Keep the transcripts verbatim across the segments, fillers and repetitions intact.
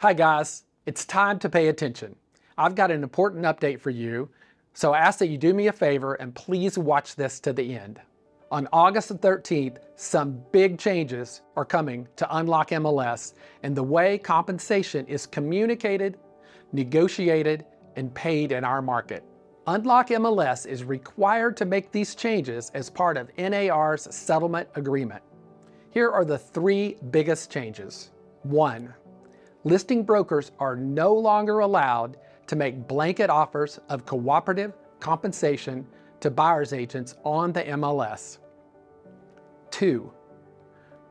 Hi guys, it's time to pay attention. I've got an important update for you, so I ask that you do me a favor and please watch this to the end. On August the thirteenth, some big changes are coming to Unlock M L S and the way compensation is communicated, negotiated, and paid in our market. Unlock M L S is required to make these changes as part of N A R's settlement agreement. Here are the three biggest changes. One, listing brokers are no longer allowed to make blanket offers of cooperative compensation to buyer's agents on the M L S. Two,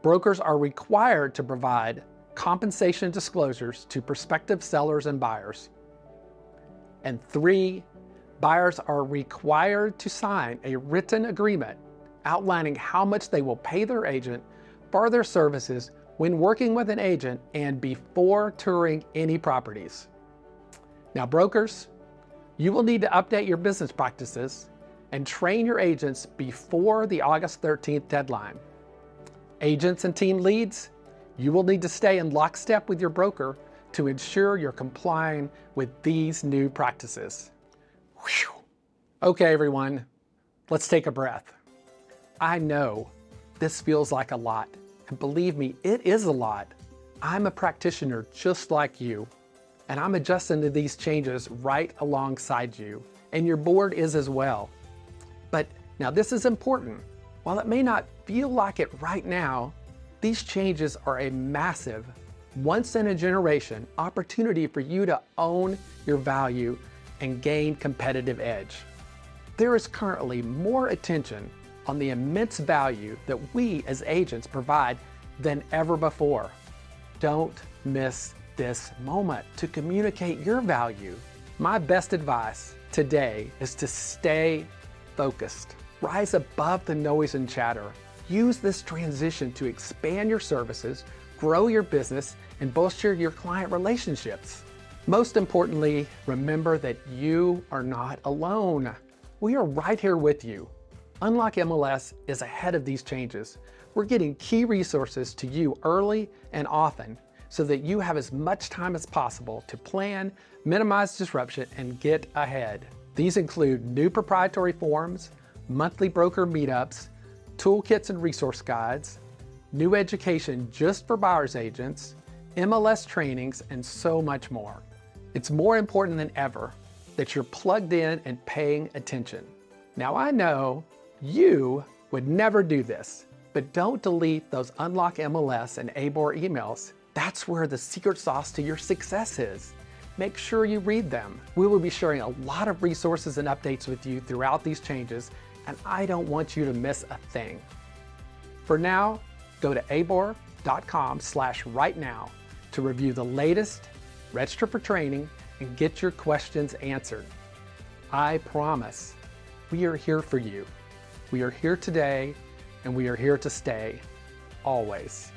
brokers are required to provide compensation disclosures to prospective sellers and buyers. And three, buyers are required to sign a written agreement outlining how much they will pay their agent for their services when working with an agent and before touring any properties. Now brokers, you will need to update your business practices and train your agents before the August thirteenth deadline. Agents and team leads, you will need to stay in lockstep with your broker to ensure you're complying with these new practices. Whew. Okay everyone, let's take a breath. I know this feels like a lot. And believe me, it is a lot. I'm a practitioner just like you, and I'm adjusting to these changes right alongside you, and your board is as well. But now this is important. While it may not feel like it right now, these changes are a massive, once in a generation opportunity for you to own your value and gain competitive edge. There is currently more attention on the immense value that we as agents provide than ever before. Don't miss this moment to communicate your value. My best advice today is to stay focused. Rise above the noise and chatter. Use this transition to expand your services, grow your business, and bolster your client relationships. Most importantly, remember that you are not alone. We are right here with you. Unlock M L S is ahead of these changes. We're getting key resources to you early and often so that you have as much time as possible to plan, minimize disruption, and get ahead. These include new proprietary forms, monthly broker meetups, toolkits and resource guides, new education just for buyer's agents, M L S trainings, and so much more. It's more important than ever that you're plugged in and paying attention. Now I know you would never do this, but don't delete those Unlock M L S and A B O R emails. That's where the secret sauce to your success is. Make sure you read them. We will be sharing a lot of resources and updates with you throughout these changes, and I don't want you to miss a thing. For now, go to abor dot com slash right now to review the latest, register for training, and get your questions answered. I promise we are here for you. We are here today, and we are here to stay, always.